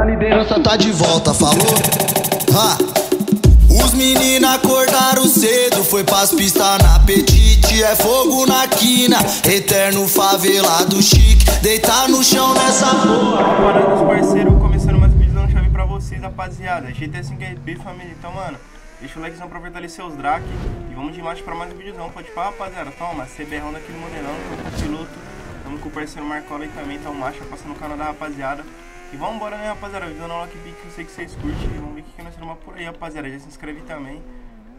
A liderança tá de volta, falou? Ha. Os meninos acordaram cedo, foi pras pistas na Petite, é fogo na quina, eterno favelado chique, deitar no chão nessa porra. Agora os parceiros começando mais vídeos, não chave pra vocês, rapaziada. GTA 5 RP, família, então, mano, deixa o likezão pra fortalecer seus draques e vamos de imagem pra mais um vídeozão, pode pá, rapaziada. Toma, CBR daquele modelão, com o piloto, tamo com o parceiro Marcola aí também, tá o Macha, passando no canal da rapaziada. E vamos embora, né, rapaziada? Vídeo no like, eu sei que vocês curtem. Vamos ver o que nós temos por aí, rapaziada. Já se inscreve também.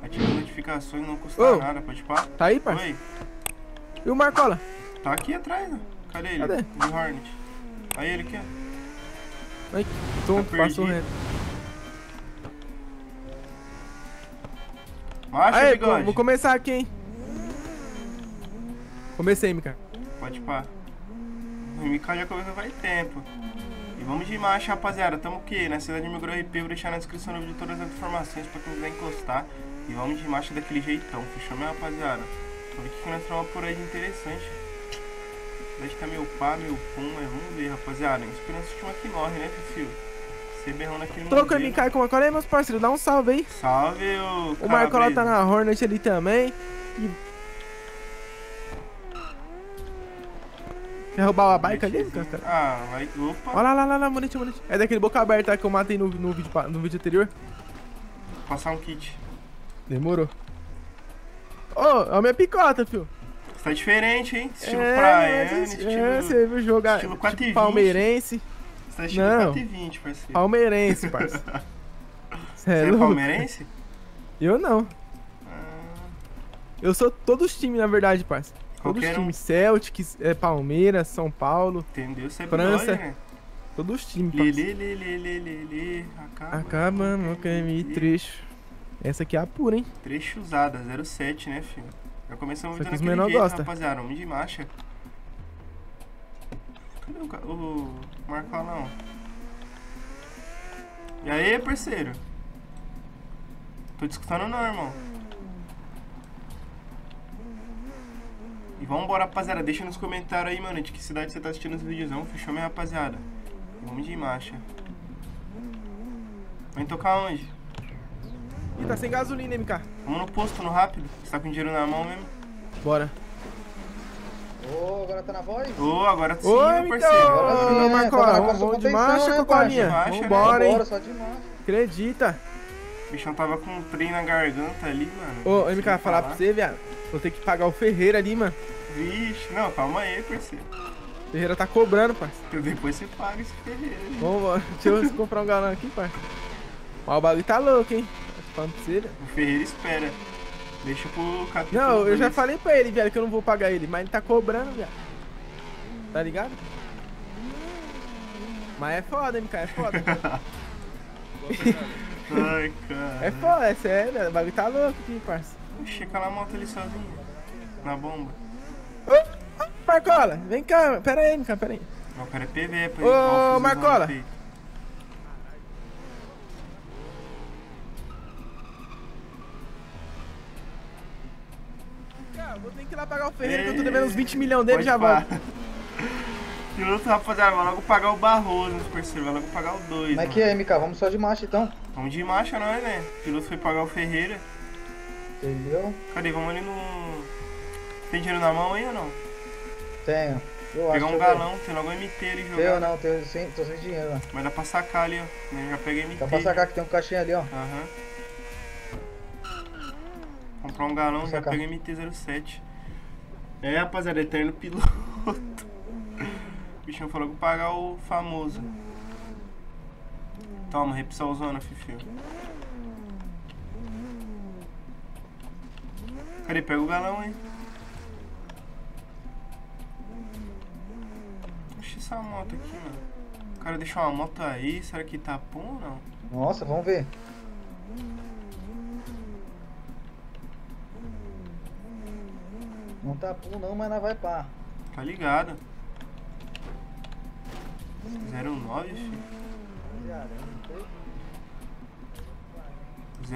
Ativa as notificações, não custa nada, pode pá. Tá aí, parceiro? E o Marcola? Tá aqui atrás, né? Cadê ele? Cadê? O Hornet. Aí ele aqui, ó. Ai, tô, tá passou reto. Macho, aí, bigode. Vou começar aqui, hein? Comecei, Mika. Pode pá. O Mika já começou faz tempo. E vamos de marcha, rapaziada. Tamo o quê? Na cidade de Migro RP. Vou deixar na descrição do vídeo todas as informações pra quem quiser encostar. E vamos de marcha daquele jeitão. Fechou, minha rapaziada? Vamos ver o que nós temos por aí de interessante. Deve estar meu pá, meu pum, mas vamos ver, rapaziada. Esperança última que morre, né, filho? Você berrando aquele mundo. Trocando em Caio com a Coreia, meus parceiros. Dá um salve aí. Salve, o Marco lá tá na Hornet ali também. E... quer roubar a bike ali, cara? Ah, vai. Opa. Olha lá, monete, monete. É daquele boca aberta que eu matei no vídeo anterior. Vou passar um kit. Demorou. Ô, é a minha picota, filho. Você tá diferente, hein? Estilo praia, estilo... é, você viu jogar estilo 4 tipo, palmeirense. Você tá estilo 4,20, parceiro. Palmeirense, parceiro. Você é palmeirense? Eu não. Eu sou todos os times, na verdade, parceiro. Todos os times, Celtic, Palmeiras, São Paulo, entendeu? Você França, né? Todos os times. Acaba no caminho trecho. Essa aqui é a pura, hein? Trecho usada, 07, né, filho? Já começamos muito naquele jeito, gosta. Rapaziada, homem de marcha. Cadê o Marco lá, não? E aí, parceiro? Tô discutindo não, irmão. E vambora, rapaziada, deixa nos comentários aí, mano, de que cidade você tá assistindo esse videozão, fechou, minha rapaziada? Vamos de marcha. Vai tocar onde? Ih, tá sem gasolina, MK. Vamos no posto, no rápido. Você tá com dinheiro na mão mesmo? Bora. Ô, agora tá na voz? Ô, agora sim, meu parceiro. Ô, Marcola, vamos de marcha, Cocolinha. Vambora, hein? Acredita. O bichão tava com um trem na garganta ali, mano. Ô, MK, falar pra você, viado. Vou ter que pagar o Ferreira ali, mano. Vixe, não, calma aí, parceiro. O Ferreira tá cobrando, parceiro. Depois você paga esse Ferreira. Vamos, deixa eu comprar um galão aqui, parceiro. Mas o bagulho tá louco, hein? O Ferreira espera. Deixa pro capitão. Não, eu já falei pra ele, velho, que eu não vou pagar ele. Mas ele tá cobrando, velho. Tá ligado? Mas é foda, MK, é foda. Ai, cara. É foda, é sério. O bagulho tá louco aqui, parceiro. Oxi, aquela moto ali sozinha, na bomba. Ô, Marcola, vem cá, pera aí, cara, pera aí. Não, cara, é PV, é PV. Ô, Marcola. Cara, vou ter que ir lá pagar o Ferreira, que eu tô devendo uns 20 milhões dele, já volto. Piloto, rapaziada, vai logo pagar o Barroso, meus parceiros, vai logo pagar o 2. Como é que é, MK? Vamos só de marcha, então? Vamos de marcha, nós, né? O piloto foi pagar o Ferreira. Entendeu? Cadê? Vamos ali no... Tem dinheiro na mão aí ou não? Tenho. Pegar um galão, tem logo um MT ali jogando. Tenho não, tô sem dinheiro, mano. Mas dá pra sacar ali, ó. Eu já peguei MT. Dá pra sacar que tem um caixinha ali, ó. Aham. Comprar um galão, já peguei MT-07. É, rapaziada, eterno piloto. O bichão falou que eu pagar o famoso. Toma, repsalzona, fifio. Cadê? Pega o galão, hein? Oxi, essa moto aqui, mano. O cara deixou uma moto aí. Será que tá bom ou não? Nossa, vamos ver. Não tá bom não, mas não vai pá. Tá ligado. 09, filho.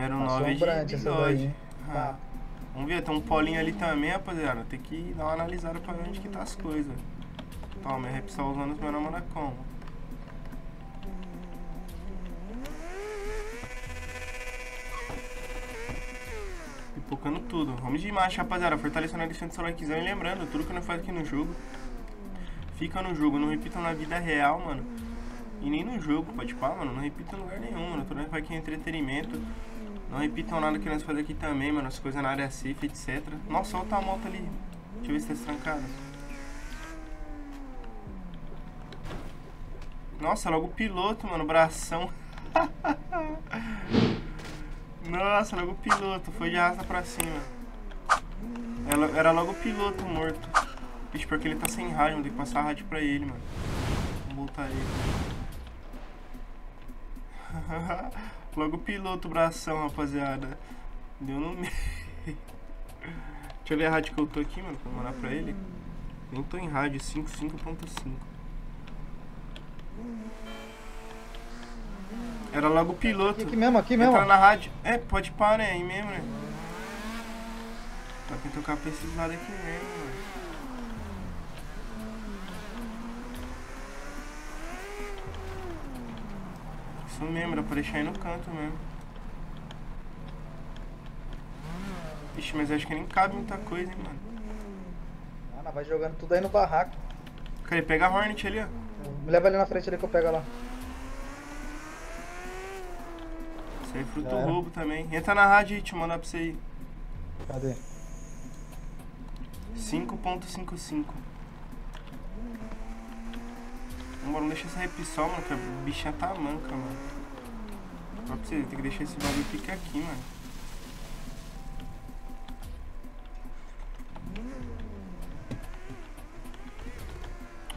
09 é de bigode. Ah. Vamos ver, tem um polinho ali também, rapaziada. Tem que dar uma analisada pra ver onde que tá as coisas. Toma, minha rap só usando os meus namorados como. Tocando tudo. Vamos de imagem, rapaziada. Fortalecendo a deixando do seu likezão. E lembrando, tudo que eu não faço aqui no jogo fica no jogo. Não repitam na vida real, mano. E nem no jogo, pode pá, mano. Não repitam em lugar nenhum, mano. Tudo que aqui é entretenimento. Não repitam nada que nós fazemos aqui também, mano. As coisas na área safe, etc. Nossa, olha a moto ali. Deixa eu ver se tá destrancada. Nossa, logo o piloto, mano. Bração. Nossa, logo o piloto. Foi de arrasta pra cima. Era logo o piloto morto. Bicho, porque ele tá sem rádio. Vou ter que passar a rádio pra ele, mano. Vamos voltar ele. Logo o piloto, bração, rapaziada. Deu no meio. Deixa eu ver a rádio que eu tô aqui, mano. Pra mandar pra ele. Nem tô em rádio, 55.5. Era logo o piloto. Aqui mesmo. Entra na rádio. É, pode parar, né? Aí mesmo, né? Dá pra tocar pra esses lados aqui mesmo, mano. Isso mesmo, dá pra deixar aí no canto mesmo. Ixi, mas eu acho que nem cabe muita coisa, hein, mano. Ah, vai jogando tudo aí no barraco. Cara, pega a Hornet ali, ó. Me leva ali na frente ali que eu pego lá. Isso aí é fruto do roubo também. Entra na rádio e te mandar pra você ir. Cadê? 5.55. Vambora, não deixa essa repisol, mano, que a bichinha tá manca, mano. Só pra você, tem que deixar esse bagulho pique aqui, mano.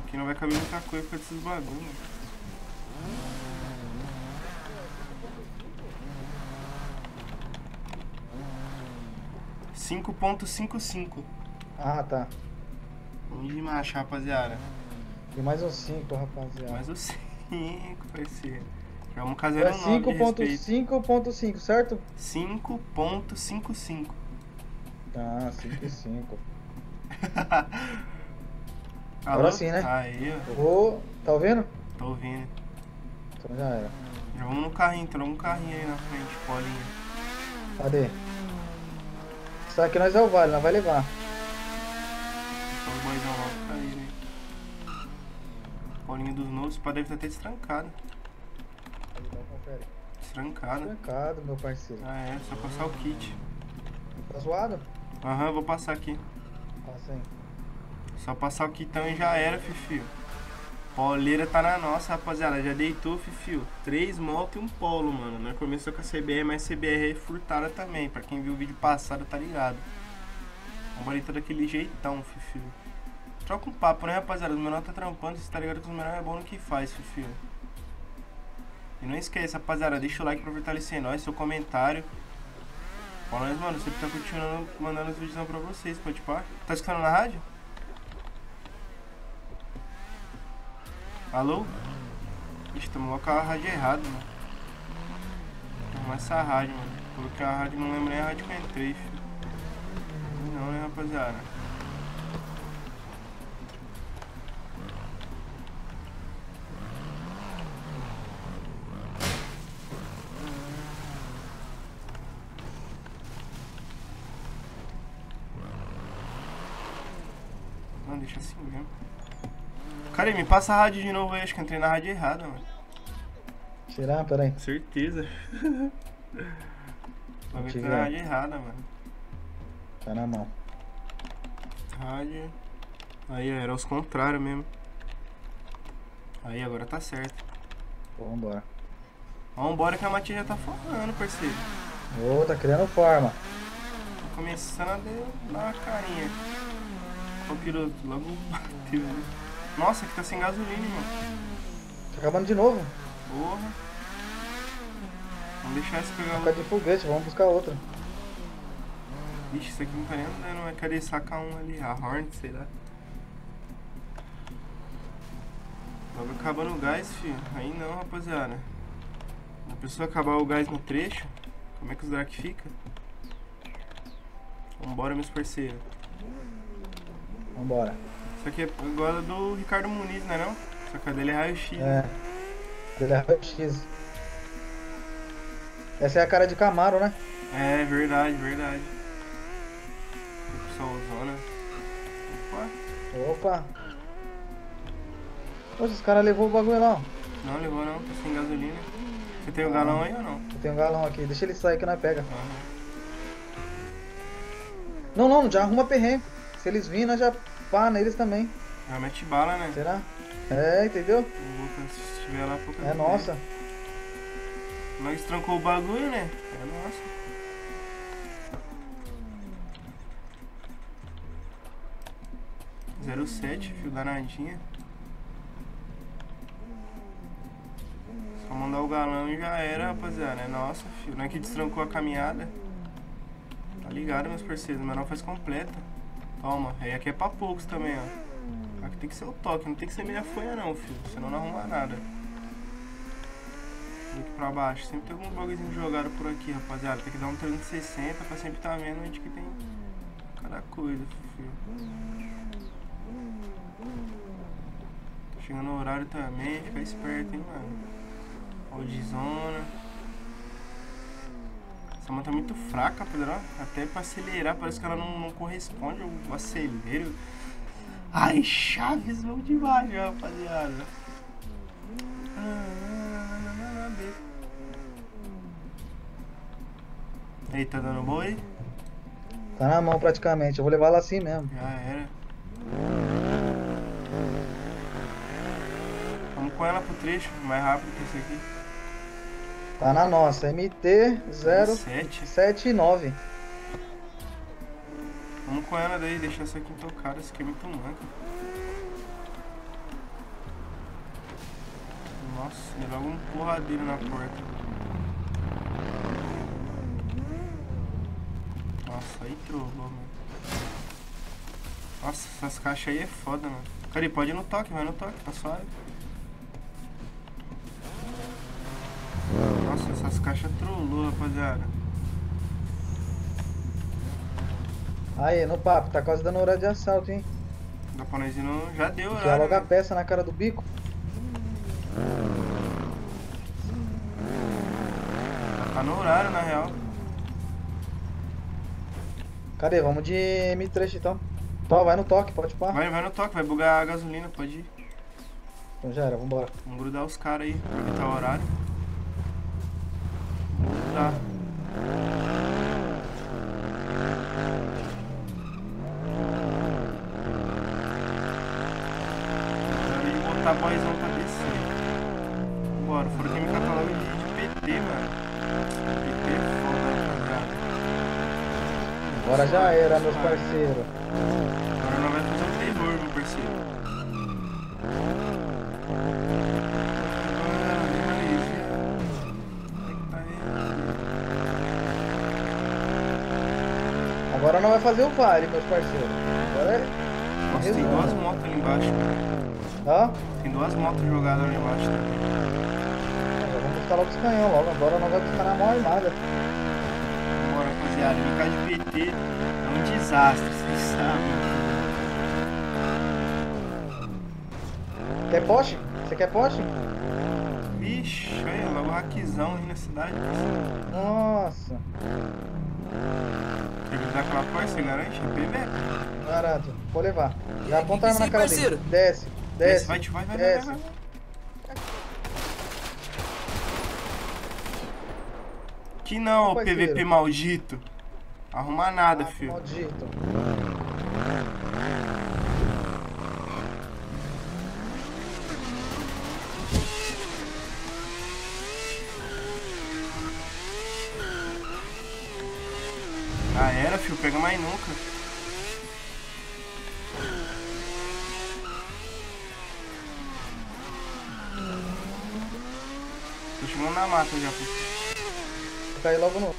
Aqui não vai caber muita coisa pra esses bagulho, mano. Ah, tá. Vamos de marcha, rapaziada. E mais um 5, rapaziada. Mais um 5, parceiro. Já um caseiro novo de respeito. 5.5, certo? 5.55. Tá, 5.5. Agora sim, né? Aí, ó. Oh, tá ouvindo? Tô ouvindo. Então já era. Já vamos no carrinho, entrou um carrinho aí na frente, colinha. Cadê? Isso aqui nós é o vale, nós vai levar. Bolinha dos novos, pode deve estar até destrancado. Destrancado, meu parceiro. Ah, é, só passar o kit. Tá zoado? Aham, vou passar aqui. Passa aí. Só passar o kitão e já era, fifio. Poleira tá na nossa, rapaziada. Já deitou, fifio. 3 motos e um polo, mano. Nós começou com a CBR, mas CBR é furtada também. Pra quem viu o vídeo passado, tá ligado. Uma bolita daquele jeitão, fifio. Troca um papo, né, rapaziada? Os menores tá trampando, vocês tá ligado que os menores é bom no que faz, fifio. E não esquece, rapaziada, deixa o like pra fortalecer nós, seu comentário. Fala nós, mano, sempre tá continuando mandando os vídeos pra vocês, pode pá. Tá escutando na rádio? Alô? Ixi, tamo logo com a rádio errada, mano. Arrumar essa rádio, mano. Coloquei a rádio, não lembro nem a rádio que eu entrei, filho. Não, né, rapaziada? Deixa assim mesmo. Cara, me passa a rádio de novo aí. Acho que entrei na rádio errada, mano. Será? Pera aí. Certeza. Eu entrei na rádio errada, mano. Tá na mão. Rádio. Aí, era aos contrários mesmo. Aí, agora tá certo. Pô, vambora. Vambora que a Matinha já tá formando, parceiro. Ô, tá criando forma. Tô começando a dar uma carinha aqui. O piloto logo bateu. Nossa, aqui tá sem gasolina, mano. Tá acabando de novo? Porra. Vamos deixar esse pegar. Fica de foguete, vamos buscar outra. Ixi, isso aqui não tá nem andando. Vai querer sacar um ali, a Hornet, sei lá. Logo acabando o gás, filho. Aí não, rapaziada. A pessoa acabar o gás no trecho, como é que os drag fica? Vambora, meus parceiros. Vambora. Isso aqui é agora do Ricardo Muniz, né não? Só que a dele é raio-x. É. Dele é raio-x. Essa é a cara de Camaro, né? É, verdade, verdade. zona. Opa! Poxa, os caras levou o bagulho lá, ó. Não levou não, tá sem gasolina. Você tem o galão aí ou não? Eu tenho um galão aqui, deixa ele sair que nós pega. Não, não, já arruma perrengue. Se eles virem, nós já pá neles também. Já mete bala, né? Será? É, entendeu? Se estiver lá, pouca é nossa. Nós trancou o bagulho, né? É nossa. Zero 07, fio danadinha. Só mandar o galão e já era, rapaziada. É nossa, fio. Não é que destrancou a caminhada. Tá ligado, meus parceiros. Mas não faz completa. Toma. Aí aqui é pra poucos também, ó. Aqui tem que ser o toque. Não tem que ser meia folha, não, fio. Senão não arruma nada. Aqui pra baixo. Sempre tem algum bagulhozinho jogado por aqui, rapaziada. Tem que dar um 360 pra sempre tá vendo onde que tem cada coisa, fio. Chegando no horário também, fica esperto, hein, mano. Olha de zona. Essa mão tá muito fraca, Pedro. Até pra acelerar, parece que ela não corresponde ao acelero. Ai, Chaves, vão de baixo, rapaziada. Aí, tá dando boa aí? Tá na mão praticamente, eu vou levar ela assim mesmo. Já era. Com ela pro trecho, mais rápido que esse aqui. Tá na nossa, MT-079. Vamos com ela daí, deixar essa aqui intocada, essa aqui é muito manca. Nossa, ele joga um porradeiro na porta. Nossa, aí trollou, mano. Nossa, essas caixas aí é foda, mano. Cara, ele pode ir no toque, vai no toque, tá suave. Nossa, essas caixas trollou, rapaziada. Aí, no papo, tá quase dando hora de assalto, hein? Dá pra nós ir no... Já deu, né? Já logo a peça na cara do bico. Tá no horário, na real. Cadê? Vamos de M3, então. Então, vai no toque, pode pôr. Vai no toque, vai bugar a gasolina, pode ir. Então já era, vambora. Vamos grudar os caras aí, pra evitar o horário. Tá. Tem que botar a boizão pra descer. Bora, foram que me catalogue de PT, mano. PT é foda, cara. Agora já era, meus parceiros. Agora nós vamos fazer um terror, meu parceiro. Agora não vai fazer o vale, meus parceiros. Agora é... Nossa, tem duas motos ali embaixo, cara. Tá? Tem duas motos jogadas ali embaixo, né? Agora vamos buscar logo os canhão logo. Agora nós vamos buscar na mão armada. Bora, rapaziada. Brincar de PT é um desastre, vocês sabem. Quer poste? Você quer poste? Vixe, olha lá, o raquizão aí na cidade. Nossa. Aquela porta, você garante? É barato, vou levar. Já aponta a arma na cara dele. Desce, desce. Vai, desce. Que não, ô PVP maldito. Arruma nada, filho. Maldito. Ah, era, filho, pega mais nunca. Tô chegando na mata já, filho. Vou cair logo no...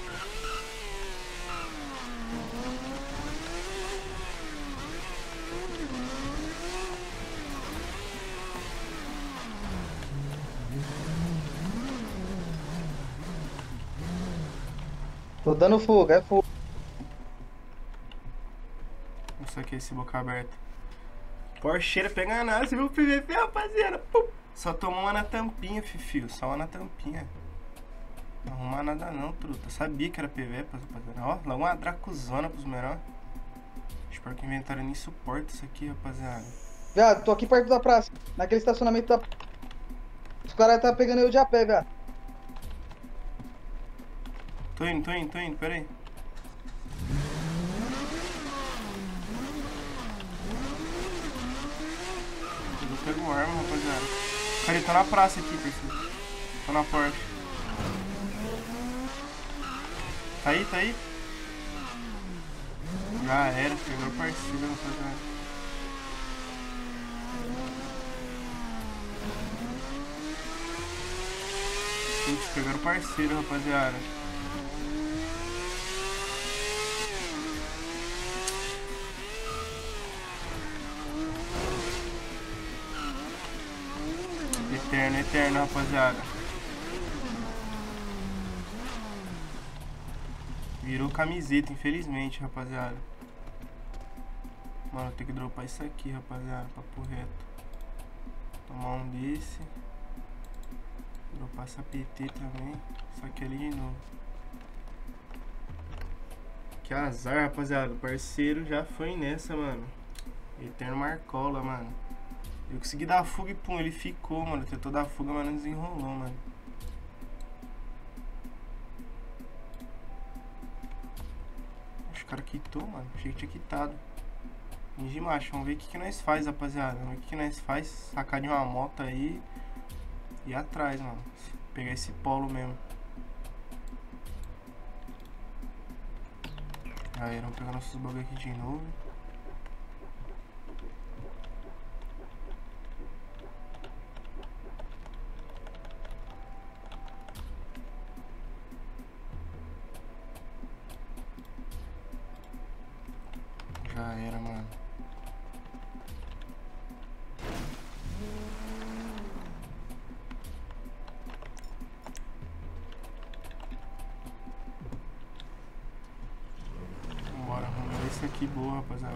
Tô dando fuga, é fuga. Aqui, esse boca aberta. Porscheira pega nada, você viu o PVP, rapaziada? Pum. Só tomou uma na tampinha, fifio. Só uma na tampinha. Não arrumar nada não, truta. Sabia que era PVP, rapaziada. Ó, logo uma dracuzona pros menores. Pior que o inventário nem suporta isso aqui, rapaziada. Viado, tô aqui perto da praça. Naquele estacionamento da... Os caras tá pegando eu de a pé, viado. Tô indo, pera aí. Eu não pego uma arma, rapaziada. Cara, ele tá na praça aqui, perfeito. Tá na porta. Tá aí. Já era, pegou a partida, rapaziada. Putz, pegaram o parceiro, rapaziada. Eterno, rapaziada. Virou camiseta, infelizmente, rapaziada. Mano, eu tenho que dropar isso aqui, rapaziada, papo reto. Tomar um desse. Dropar essa PT também. Só que ali de novo. Que azar, rapaziada. O parceiro já foi nessa, mano. Eterno Marcola, mano. Eu consegui dar a fuga e pum, ele ficou, mano. Tentou dar a fuga, mas não desenrolou, mano. Acho que o cara quitou, mano. Achei que tinha quitado. De macho, vamos ver o que nós faz, rapaziada. Vamos ver o que nós faz, sacar de uma moto aí e ir atrás, mano. Pegar esse polo mesmo. Aí, vamos pegar nossos bagulho aqui de novo. Já era, mano. Vambora, vamos ver isso aqui, boa, rapaziada.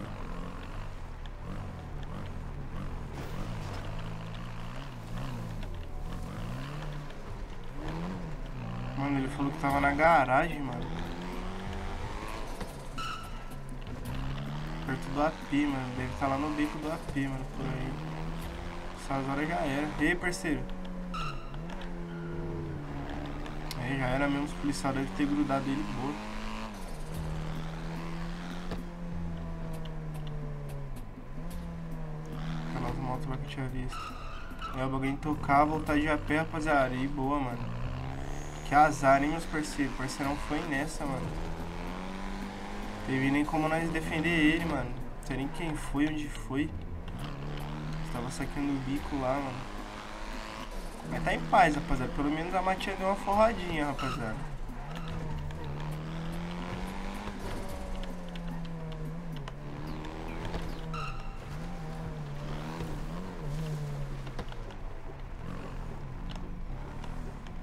Mano, ele falou que tava na garagem, mano. Perto do AP, mano. Deve estar lá no bico do AP, mano, por aí. Essas horas já era. Ei, parceiro. Aí já era mesmo, os policiais devem ter grudado ele boa. Aquelas motos lá que eu tinha visto. É, o bagulho tocar, voltar de a pé, rapaziada. E boa, mano. Que azar, hein, meus parceiros. O parceirão foi nessa, mano. Teve nem como nós defender ele, mano. Não sei nem quem foi, onde foi. Estava sacando o bico lá, mano. Mas tá em paz, rapaziada. Pelo menos a matinha deu uma forradinha, rapaziada.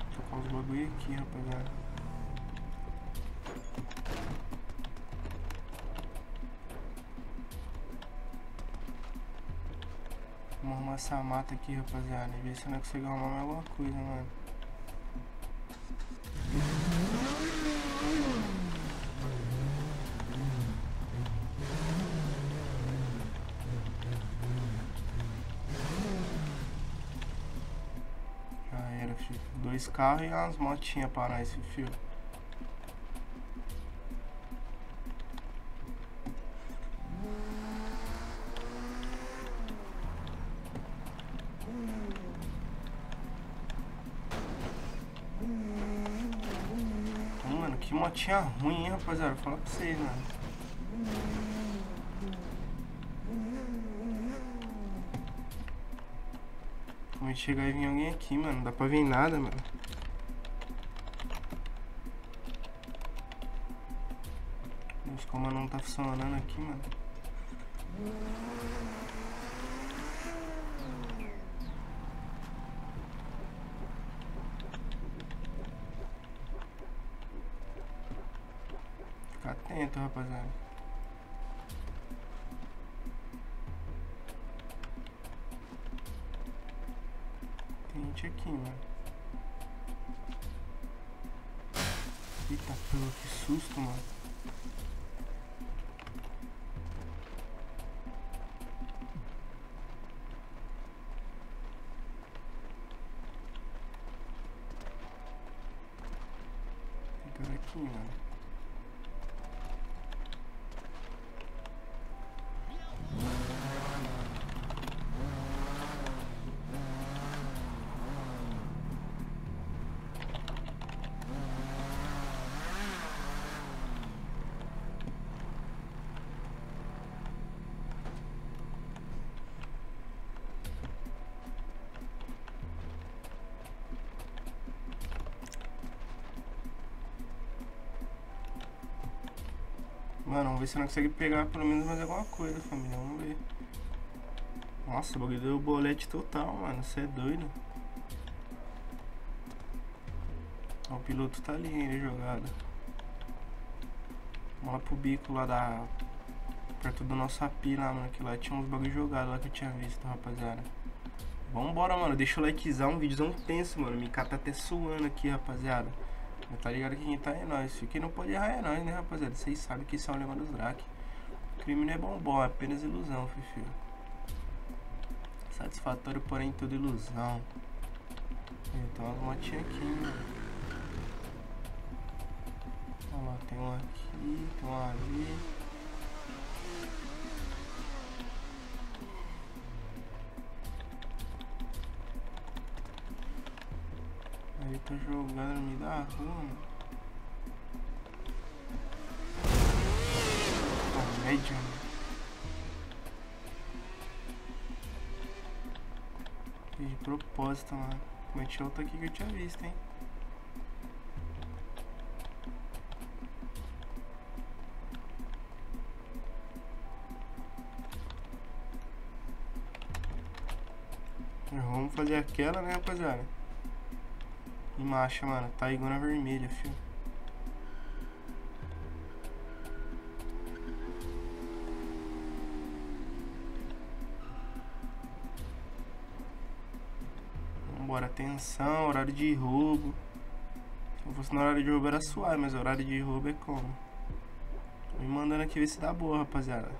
Vou tocar uns bagulho aqui, rapaziada. Vamos arrumar essa mata aqui, rapaziada, e ver se eu não consigo arrumar alguma coisa, mano. Já era, filho. 2 carros e umas motinhas pra nós, filho. Que motinha ruim, hein, rapaziada? Vou falar pra vocês, mano. Como a gente chegar e vir alguém aqui, mano? Não dá pra ver nada, mano. Deus, como não tá funcionando aqui, mano. Atento, rapaziada. Tem gente aqui, mano. Eita, pelo que susto, mano. mano. Mano, vamos ver se não consegue pegar pelo menos mais alguma coisa, família. Vamos ver. Nossa, o bagulho deu bolete total, mano. Você é doido. O piloto tá ali, ele jogado. Vamos lá pro bico lá da... perto do nosso API lá, mano. Que lá tinha uns bagulho jogado lá que eu tinha visto, rapaziada. Vambora, mano. Deixa o likezão, um videozão tenso, mano. Minha cara tá até suando aqui, rapaziada. Mas tá ligado que quem tá é nós, quem não pode errar é nós, né, rapaziada? Vocês sabem que isso é um lema dos Drake. Crime não é bombom, é apenas ilusão, filho. Satisfatório, porém, tudo ilusão. Então as motinhas aqui, mano. Olha lá, tem uma aqui, tem uma ali. Aí tô jogando no meio da rua, mano. Comédia, mano. Fiz de propósito, mano. Cometi outra aqui que eu tinha visto, hein. Vamos fazer aquela, né, rapaziada? E marcha, mano, tá igual na vermelha, filho. Vambora, atenção, horário de roubo. Se eu fosse no horário de roubo era suave, mas horário de roubo é como? Me mandando aqui ver se dá boa, rapaziada.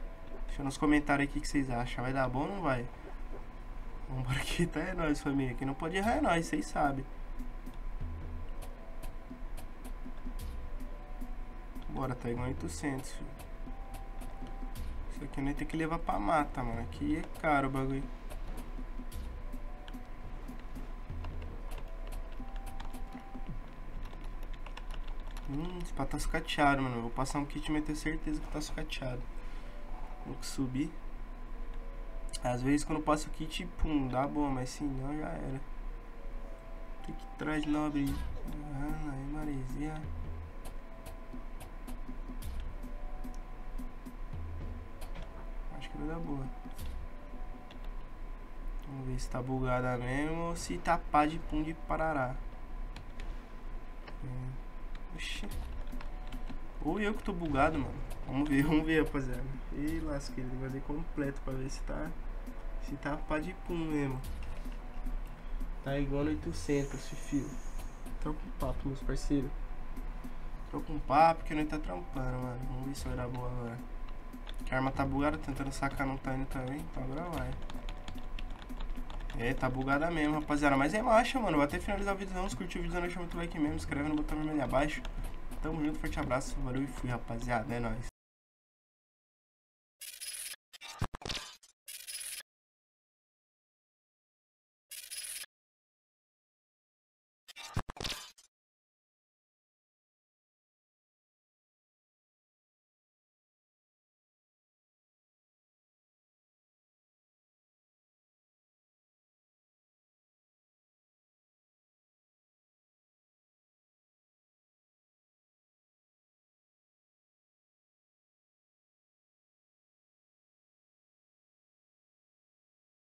Deixa nos comentários aqui o que vocês acham. Vai dar bom ou não vai? Vambora que tá é nóis, família. Quem não pode errar é nóis, vocês sabem. Bora, tá igual 800, filho. Isso aqui nem tem que levar pra mata, mano. Aqui é caro o bagulho. Esse pá tá sucateado, mano. Vou passar um kit e ter certeza que tá sucateado. Vou subir. Às vezes quando passa o kit, pum, dá boa, mas se não, já era. O que traz nobre? Ah, aí, maresia. Vai dar boa. Vamos ver se tá bugada mesmo ou se tá pá de pum de parará. Oxi. Ou eu que tô bugado, mano. Vamos ver, rapaziada. E lasqueira, ele vai fazer completo pra ver se tá. Se tá pá de pum mesmo. Tá igual no 800, filho. Tô com papo, meus parceiros. Tô com papo porque não tá trampando, mano. Vamos ver se vai dar boa agora. Que a arma tá bugada, tentando sacar, não tá indo também. Então agora vai. É, tá bugada mesmo, rapaziada. Mas relaxa, mano. Vou até finalizar o vídeo. Não, se curtiu o vídeo, não deixa muito like mesmo. Inscreve no botão vermelho abaixo. Tamo junto, forte abraço. Valeu e fui, rapaziada. É nóis.